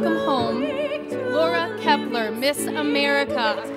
welcome home Laura Kaeppeler, Miss America.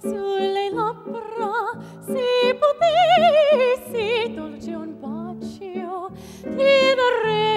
Sulle labbra se potessi dolce un bacio ti darei.